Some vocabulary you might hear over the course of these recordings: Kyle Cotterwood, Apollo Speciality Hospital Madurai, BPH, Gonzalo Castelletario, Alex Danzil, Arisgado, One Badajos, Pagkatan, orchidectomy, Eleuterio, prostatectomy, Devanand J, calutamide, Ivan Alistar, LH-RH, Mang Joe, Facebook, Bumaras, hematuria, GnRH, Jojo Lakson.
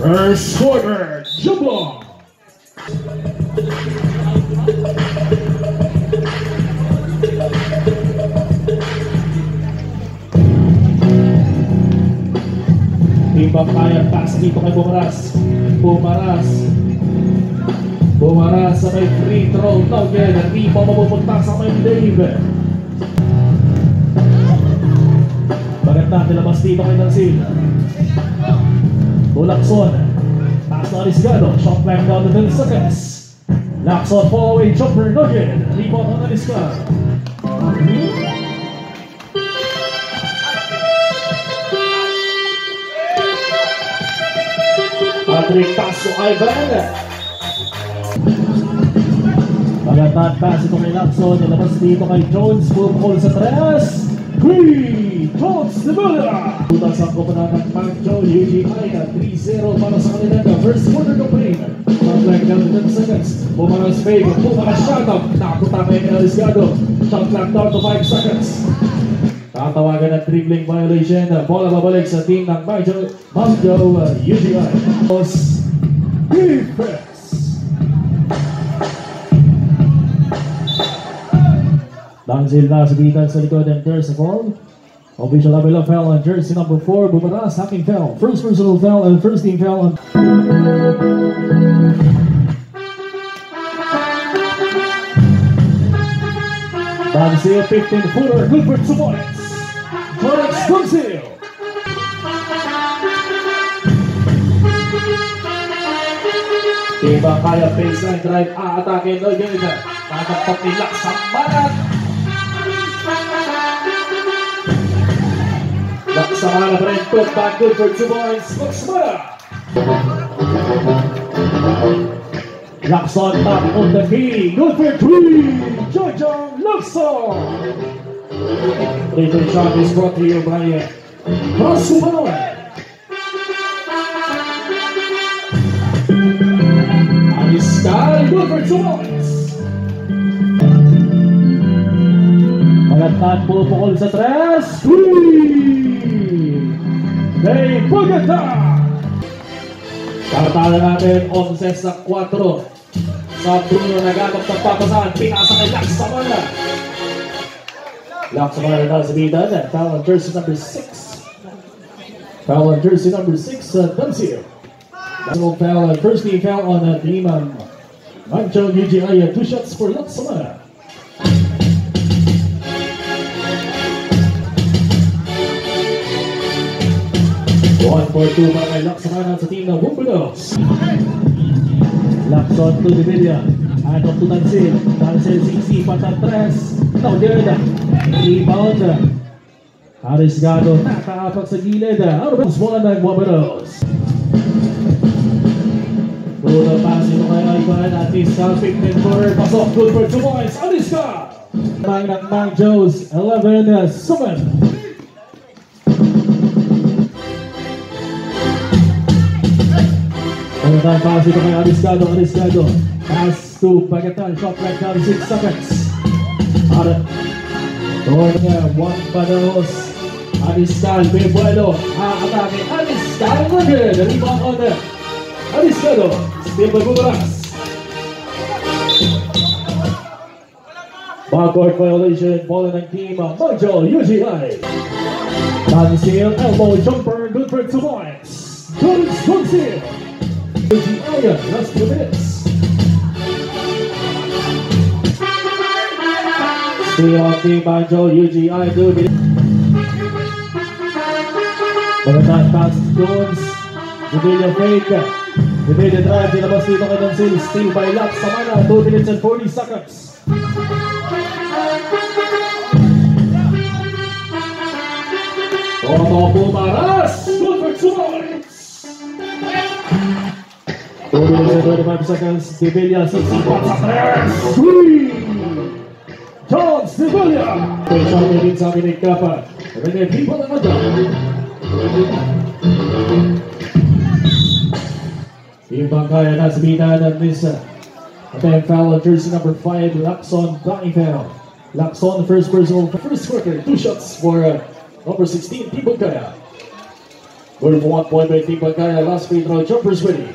First quarter, jump ball. Timbang kaya pass dito kay Bumaras. Bumaras sa may free throw target. Hindi pa mapupunta sa may Dave. Bakit na nilabas dito kay Nansil? Bulakson. Taas na Arisgado. Shot back down to 10 seconds. Lakson fall-away jumper nugget. Hindi pa ang Arisgado. Patrick Tasso Ivan. Pag-atat pass ito kay Lakson, nilabas dito kay Jones, full call sa 3, Jones de Mula! Putas ang kupanatang Mang Joe, UGI na 3-0 para sa kanila na first quarter complete. Shotclock down to 10 seconds, Bumaras fake, Bumaras shoutout, nakakutama yung Elisgado, shotclock down to 5 seconds. Tatawagan ng dribbling violation, bola babalik sa team ng Mang Joe, UGI. Defense! Danzil na sa bigitan sa likod and there's a foul. Official level of foul on jersey number 4, Bumaras, hacking foul. First personal foul and first team foul on... Danzil, 15-footer, good for 2 points. Alex Danzil! Iba kaya baseline drive, aatake no game. Tatapapilak sa balat. Laksamana Brentwood, back good for 2 points. Laksamana! Lakson back on the key, good for 3! Jojo Lakson! Little shot is brought to you by Rasumanon. Alistar, good for 2 points. Magatad po pukul sa 3, 3! Hey, Bogota! Kartala natin, 11-4. Sa Bruno, nagagap ng papasahan. Pinasa kay Laksamana. Laksamana na sa bidan. Foul on jersey number 6. Foul on jersey number 6, Danzil. Foul on first team foul on team Mancho UGI. 2 shots for Laksamana. One for 2 para kay Laksamana sa team ng Bumaras. Lakson to the media. Anok to Danzil. Danzil 6-6 pata 3. Tawder na. Rebound. Arisgado nakaapak sa gilid. Arubos bola ng Bumaras. Bruno pass ito kay Ivan. Atis sa 15 for pasok. Good for 2 points. Arisgado. Bang ng Mang Joe's 11-7. Pagkatan pass ito kay Arisgado, pass to Pagkatan, shot right down 6 seconds. Doon niya, One Badajos, Arisgado, Bebuelo, atake, Arisgado, rebound on the Arisgado, still Bumaras. Backward violation, ball ng team, Mang Joe, UGI. Danzil, elbow jumper, good for 2 points. Jones, Danzil. UGI, last 2 minutes. Stay on team by Joe, UGI, 2 minutes. Pagkatan pass Jones, Divina fake. Divina drive, dinabas dito kay Danzil. Steal by Laksamana, 2 minutes and 40 seconds. Toto Bumaras, good for 2 points. 2 minutes and 25 seconds, Divilla 64 seconds, 3! Jones, Divilla! They shot the lead sa amin ng Kappa, Rene Vivo na nada. Imbang kaya na sa binan at Nisa. Attempt foul on jersey number 5, Lakson, dying foul. Lakson, first personal, first worker, 2 shots for number 16, Tibog Kaya. Goal for 1 point by Team Pagkaya. Last free throw, jumpers winning.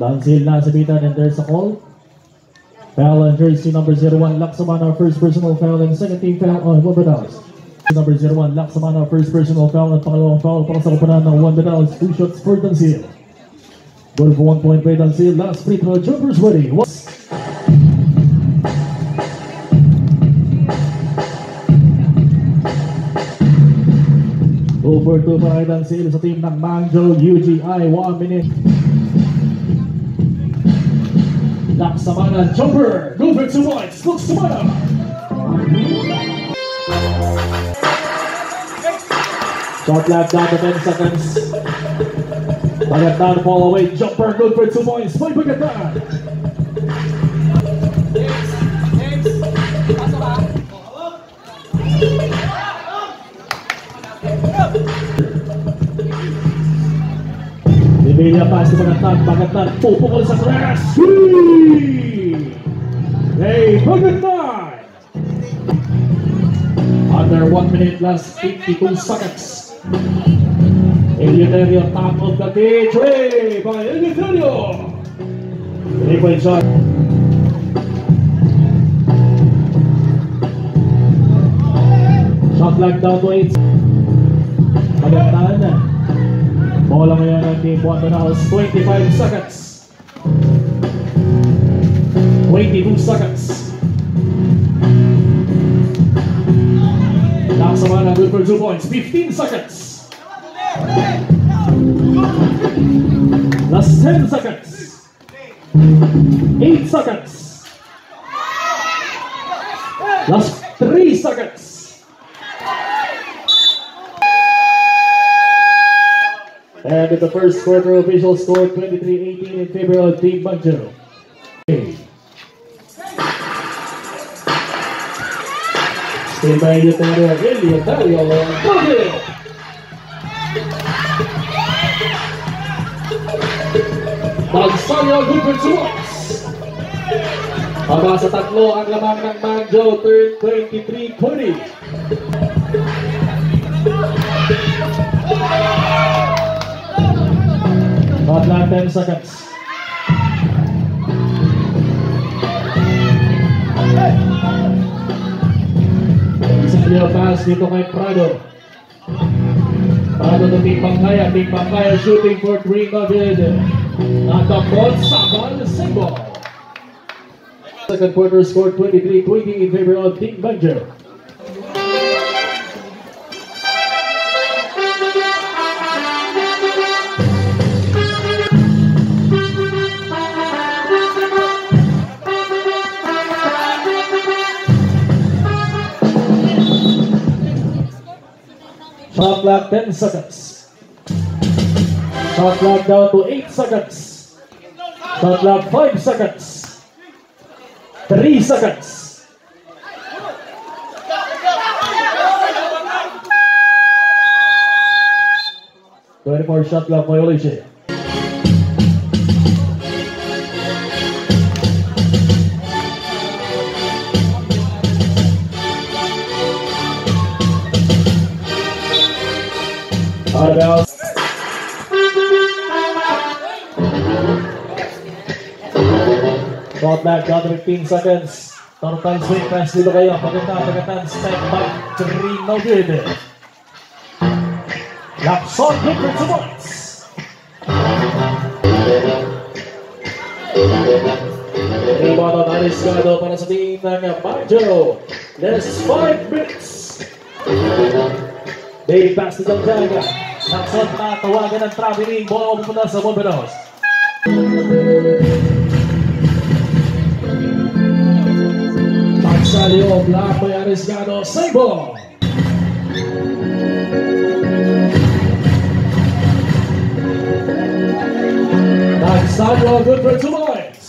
Downseal na sabitan, and there's a call. Foul on jersey number 01, Laksamana, first personal foul, and second team foul on One Badajos. Number 01, Laksamana, first personal foul, and pangalawang foul para sa kapanan ng One Badajos. 2 shots for Downseal. Goal for 1 point by Downseal. Last free throw, jumpers ready. Goal for 2 para Downseal sa team ng Mang Joe, UGI, 1 minute. Laksamana jumper, go for 2 points. Laksamana. Shot left down to 10 seconds. Pagatan fall away, jumper, go for 2 points. Play Pagatan. Media pass to Pagatan, pupukol sa crash. Hey, Pagatan! Under 1 minute last, 52 seconds. Eleuterio, top of the day, three by Eleuterio. 3-point shot. Shot like down to 8. Pagatan. Bola ngayon ang team One Badajos, 25 seconds. 22 seconds. Laksamana, good for 2 points, 15 seconds. Last 10 seconds. 8 seconds. Last 3 seconds. And in the first quarter, official score 23-18 in favor of Team Mang Joe. Stay by Eleuterio, Magsayo, good for 2 points. Haba sa tatlo ang lamang ng Mang Joe, 23-20. Not like 10 seconds. Isang real pass dito kay Prado. Prado to Team Pagkaya. Team Pagkaya shooting for 3 covered. Nakapot sa ball. Second quarter score 23-20 in favor of Team Mang Joe. Shot clock 10 seconds. Shot clock down to 8 seconds. Shot clock 5 seconds. 3 seconds. So any more shot clock violation. Brought back down to 15 seconds. Torpang swing pass dito kayo. Pagkatan, step back, 3, no good. Lapson, good for 2 points. Rebound on Ariscado para sa team ng Mang Joe. There's 5 minutes. They pass to Gonzaga. Lakson na, tawagan ng traveling. Bola pupunta sa One Badajos. Magsalyo, block by Ariscado. Save ball. Magsalyo, good for 2 points.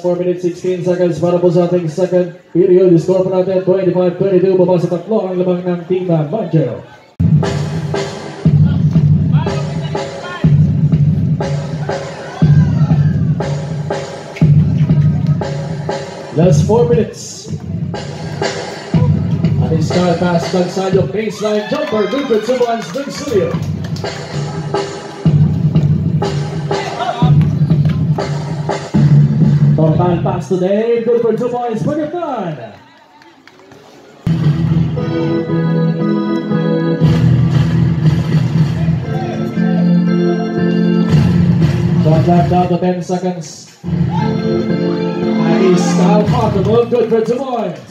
match, 4 minutes, 16 seconds para po sa ating second period. Score po natin 25-22, baba sa tatlo ang lamang ng team na Mang Joe. Last 4 minutes. Ating star pass, Bagsayo, baseline jumper, good for Subuans, good studio. Tortan pass today, good for 2 points, Bagatan. Shot left down to 10 seconds. Nice, Kyle Cotterwood, good for 2 points.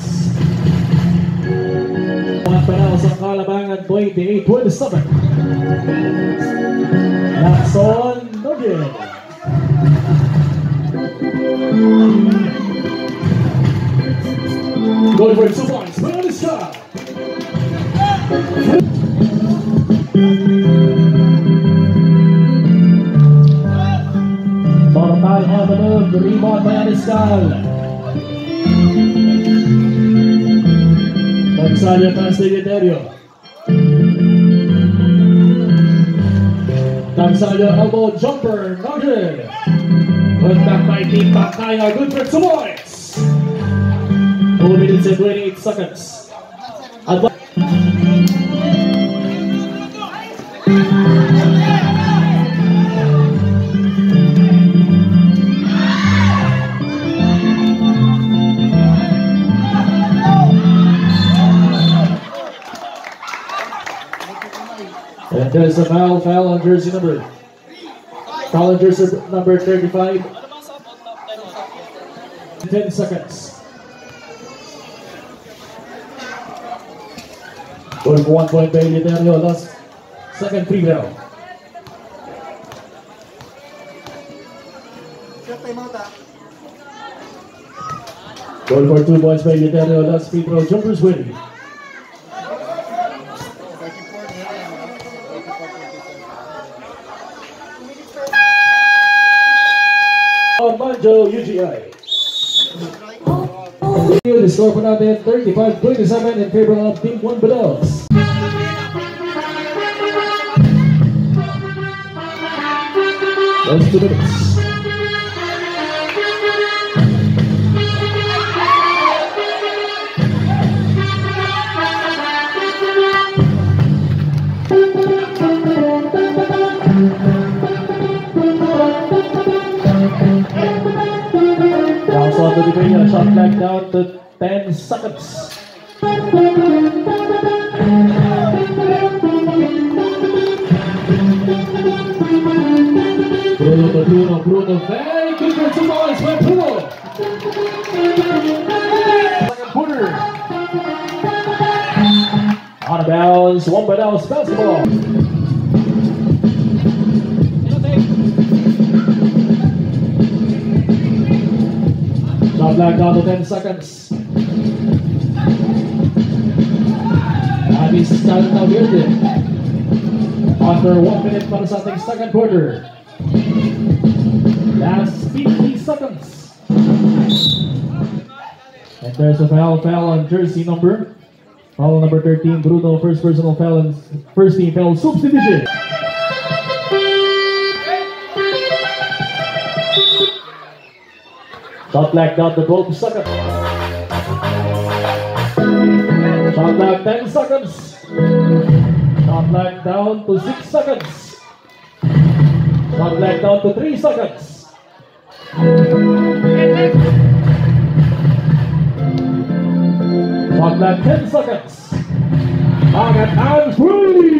One penalty sa Kalabang at 28-27. Laxon, no good. Good for 2 points. We're on the shot. Portal Avenue, the rebound by Ariscal. Gonzalo Castelletario. Gonzalo elbow jumper, not good. Put back by Team Bakaya, good for 2 points. 4 minutes and 28 seconds. And there's a foul on jersey number. Collegers are number 35. 10 seconds. Going for 1 point by Liderio. Last second free throw. Going for 2 points by Liderio. Last free throw. Jumpers win. Mang Joe UGI. The score for natin 35-27 in favor of Team One Badajos. Those 2 minutes. Shot back down to 10 seconds. Bruno, very good for 2 points. By Bruno. Second quarter. Out of bounds, One Badajos basketball. Black down to 10 seconds. Abby Santa Verde. Under 1 minute para sa ating second quarter. Last 50 seconds. And there's a foul on jersey number. Foul number 13, Bruno, first personal foul and first team foul substitution. Shot black down to 12 seconds. Shot black 10 seconds. Shot black down to 6 seconds. Shot black down to 3 seconds. Shot black 10 seconds. Target and free.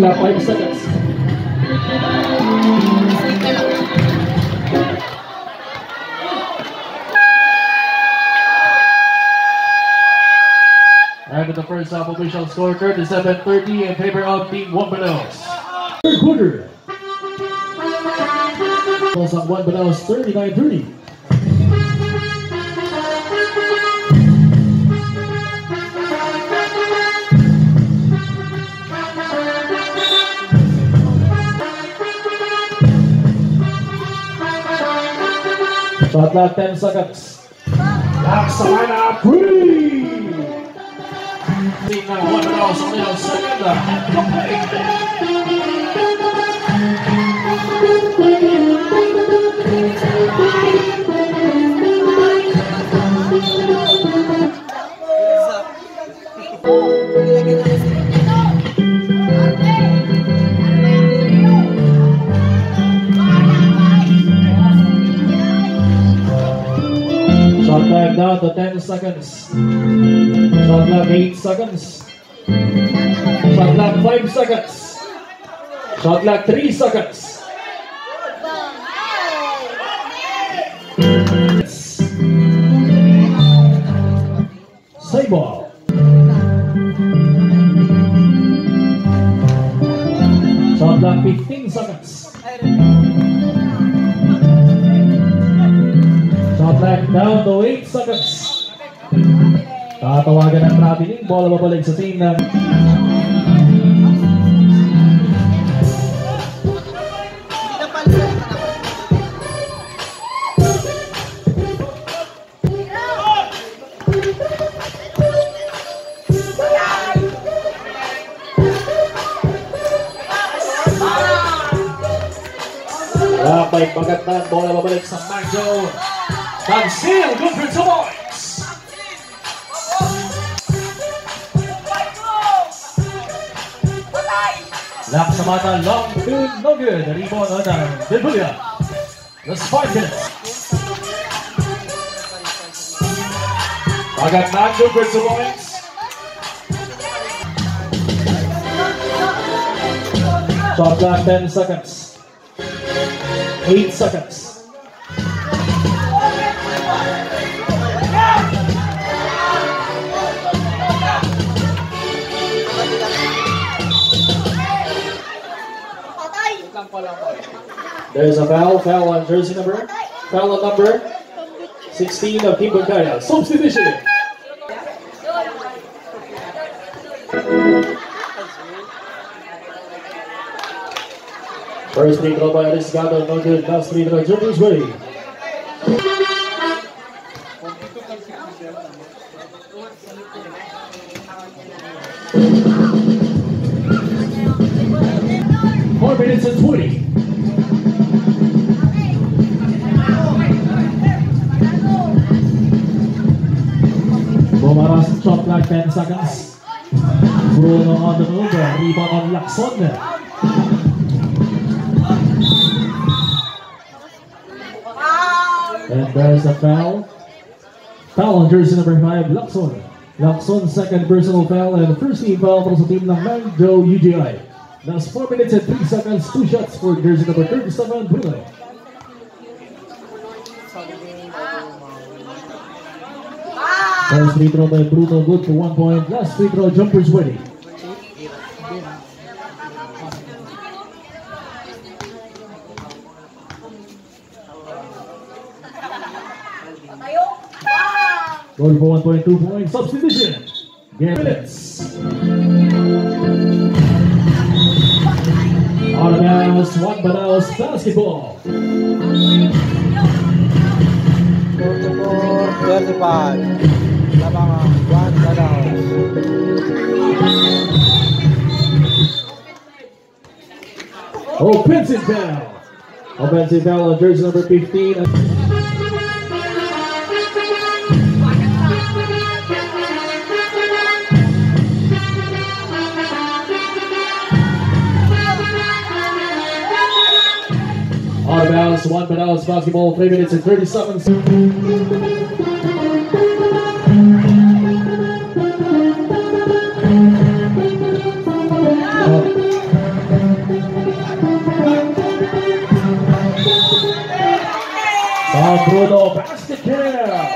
About 5 seconds. And in the first half, official score 37-30 in favor of Team One Badajos. Third quarter. One Badajos 39-30. But not 10 seconds. That's the lineup. Three. Now one round on the outside. Shot clock down to 10 seconds. Shot clock 8 seconds. Shot clock 5 seconds. Shot clock 3 seconds. Say ball. Shot clock 15 seconds. Back down to 8 seconds. Tatawagan ang traveling. Bola babalik sa team ng Rabay pagkatan. Bola babalik sa Mang Joe. And still good for 2 points. Lapsamata long field, no good. Rebound on Dilbulia. The Spartans. I got not good for 2 points. Shot clock 10 seconds. 8 seconds. There's a foul on jersey number, foul on number 16 of Team Bankaya. Substitution! First free throw by Arisgado, no good, last free throw, Junior's way. Minutes and 20. Bumaras, shot clock 10 seconds. Bruno on the move, rebound on Lacson. And there's a foul. Foul on jersey number 5, Lacson. Lacson's second personal foul and first team foul from the team ng Mang Joe UGI. Last 4 minutes and 3 seconds, 2 shots for jersey number 37, Bruno. First free throw by Bruno, good for 1 point. Last free throw, jumpers ready. Goal for 1.2 points, substitution. Game minutes. Out of bounds, One Badajos basketball. 34-35. Labangan, One Badajos. Offensive foul. Offensive foul on jersey number 15. Out of bounds, One Badajos basketball, 3 minutes and 30 seconds. San Bruno, basket there.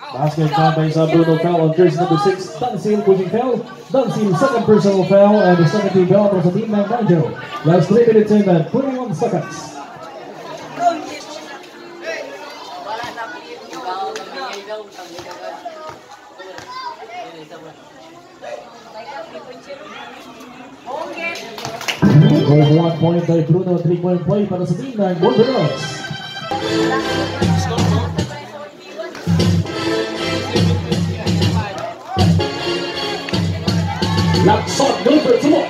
Basket down by San Bruno, foul on jersey number 6, Dansil, pushing foul. Dansil, second personal foul, and the second team foul from the team of Mang Joe. Last 3 minutes and 21 seconds. Goal 1 point by Bruno, 3-point play para sa team ng One Badajos. Lapsot number 2.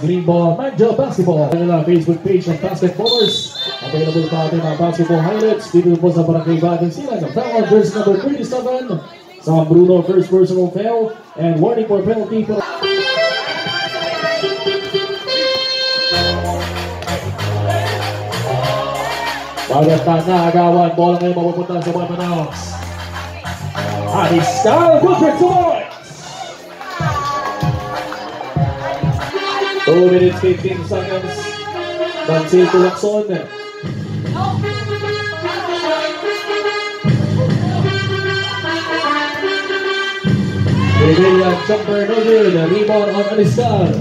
Green ball, Mang Joe basketball. Kaya nila Facebook page ng basketballers. Available pa atin ang basketball highlights. Dito po sa parang kaibagan sila ng foul versus number 37. San Bruno, first personal foul and warning for penalty for... Pagkatan na agawan, bola ngayon mapupunta sa mga Manaos. Aris Kyle Woodford to boy! 2 minutes, 15 seconds. Pansin to Lacson. Brilliant jumper, no good. Rebound on Alistar.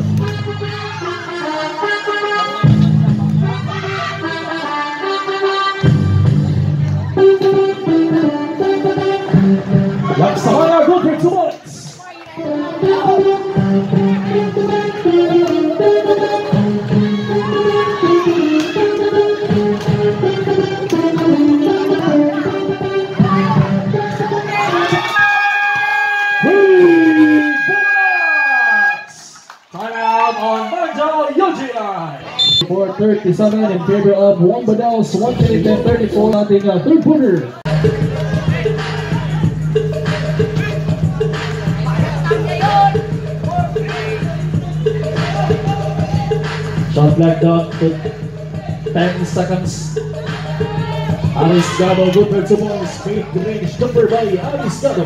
Laksahara, good for 2 points. For 37 in favor of One Badajos, 134 nating third quarter. Shot black dot with 10 seconds. Aris Gabo, good for 2 points. Fake range jumper by Aris Gabo.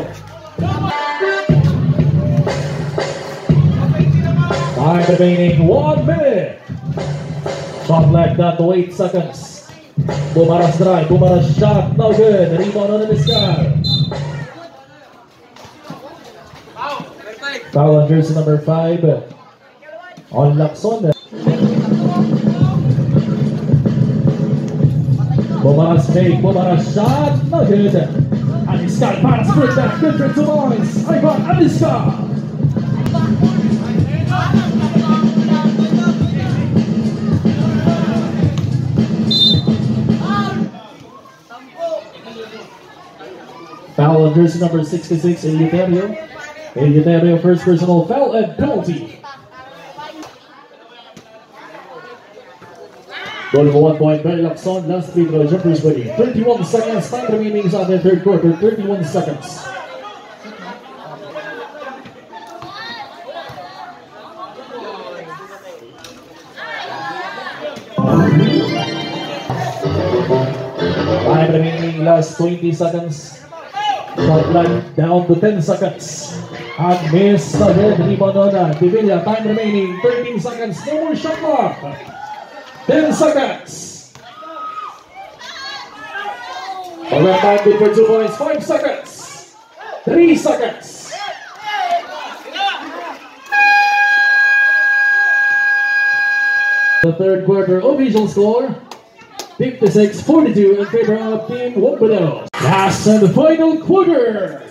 5 remaining, 1 minute. Shot like that, 8 seconds. Bumara's drive, Bumara's shot, no good. Rebound on the sky. Foul on jersey number 5. On Lacson. Bumara's fake, Bumara's shot, no good. Alistar pass, good back, good for 2 points. Ivan Alistar. Foul on jersey number 66, Eleuterio. Eleuterio, first personal foul and penalty. Goal for 1 point, very Lacson, last free throw, jumpers ready. 31 seconds, time remaining on the third quarter, 31 seconds. Time remaining, last 20 seconds. Shot line down to 10 seconds. And miss again. Rebound on Divilla. Time remaining. 13 seconds. No more shot clock. 10 seconds. Alright, time good for 2 points. 5 seconds. 3 seconds. The third quarter official score. 56-42 in favor of Team One Badajos. Last and the final quarter.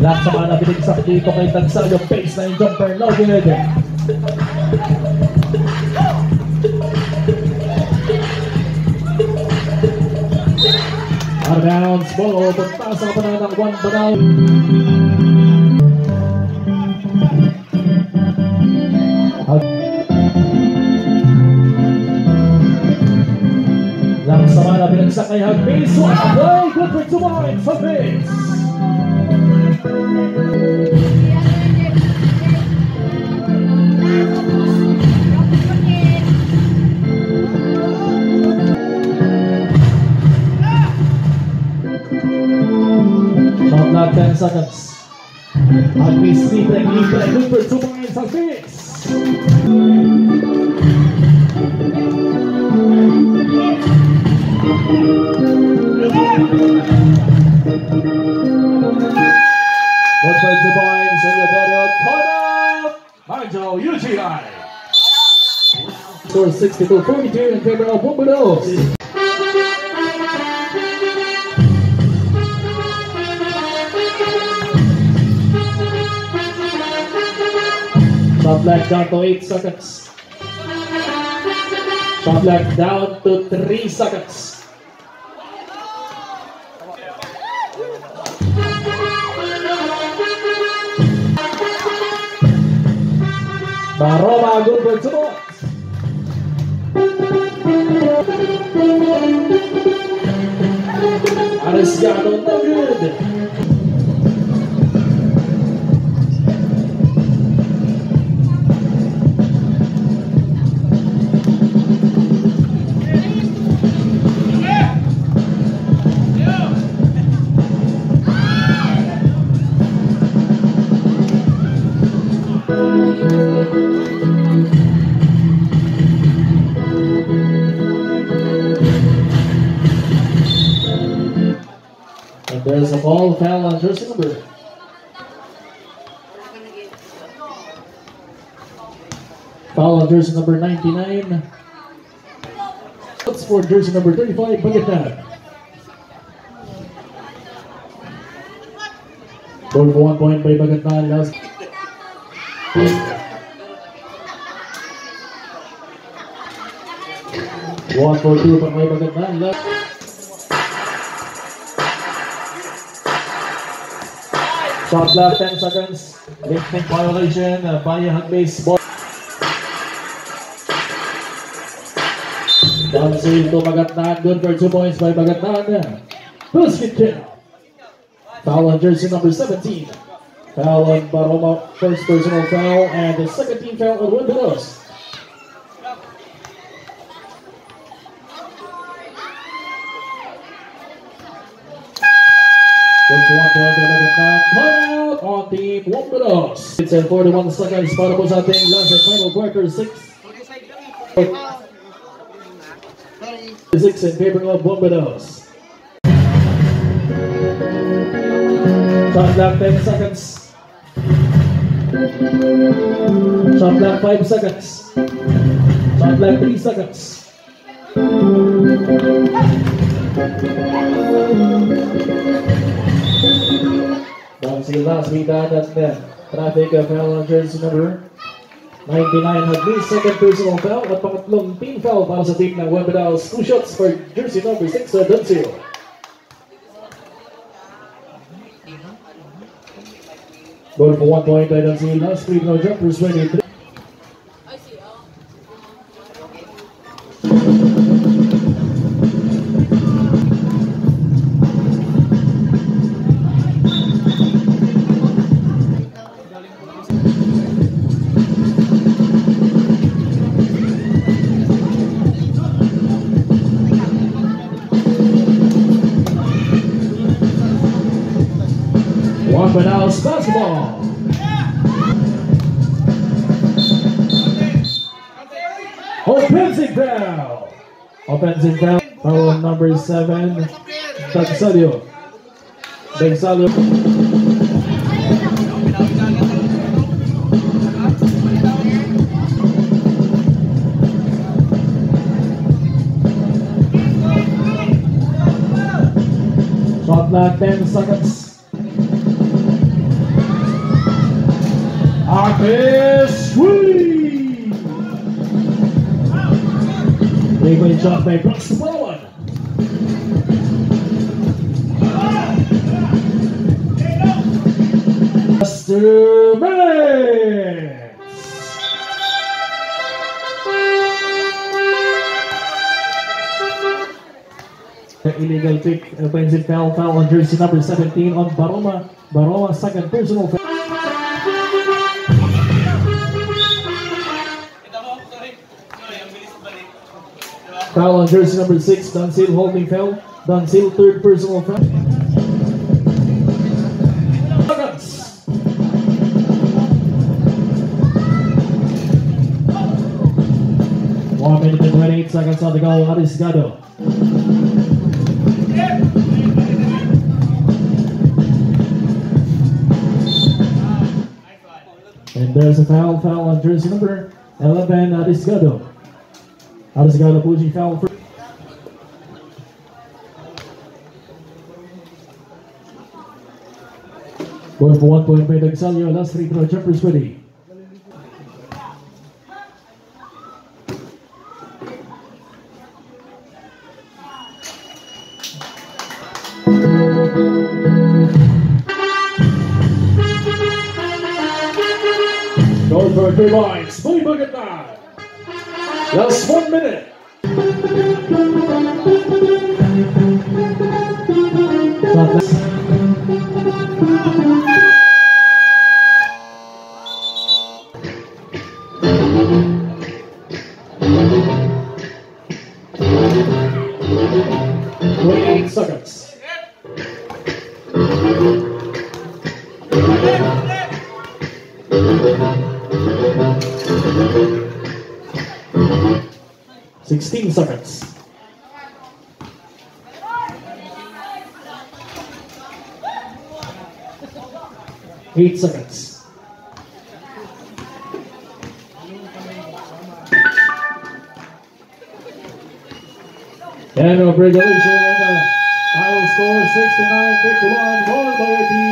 Lahat sa mga nabinigsak dito kay Tansal, yung baseline jumper, no good. Around, ball, pagpasa pa na ng One Badajos. Laksahara pinagsak kay Hagbis. Wow, good for 2 points, Hagbis. Shot clock 10 seconds. Hagbis, good for 2 points, Hagbis. Score 64-42 in favor of One Badajos. Top left down to 8 seconds. Top left down to 3 seconds. Baroma, good for 2 more. Areciado, no good. There's a ball foul on jersey number. Foul on jersey number 99. That's for jersey number 35, Bagatan. Goal for 1 point by Bagatan. Last. 1 for 2 by Bagatan. Last. Top left 10 seconds. Lifting violation by a hug base ball. Down save to Bagatan. Good for 2 points by Bagatan. Basket kill. Foul on jersey number 17. Foul on Baroma. First personal foul and the second team foul on One Badajos. On team One Badajos. It's in 41 seconds para po sa ating last and final quarter 6. 6 in favor of One Badajos. Shot clock 10 seconds. Shot clock 5 seconds. Shot clock 3 seconds. Bouncy last week down at traffic foul on jersey number 99 at least second personal foul at pangatlong team foul para sa team ng One Badajos. 2 shots for jersey number 6 at Dunseo. Goal for 1 point by Dunseo. Last week no jumpers 23. Badajos basketball. Yeah. Offensive foul. Offensive foul. Foul number 7. Tagsadio. Tagsadio. Shot clock 10 seconds. It's sweet! Big win shot by Brooks to blow one. Just 2 minutes! The illegal pick, offensive foul on jersey number 17 on Baroma. Baroma, second personal foul. Foul on jersey number 6, Dunseo holding foul. Dunseo third personal foul. Seconds. Allocated for 28 seconds on the goal, Arisgado. And there's a foul on jersey number 11, Arisgado. Arisgado pushing foul first. Going for 1 point by Dagsalio, last free throw, Jeffers ready. Going for 3 points, full bucket now. Last 1 minute. Seconds. 10 of regulation, and the final score 69-51 for the team.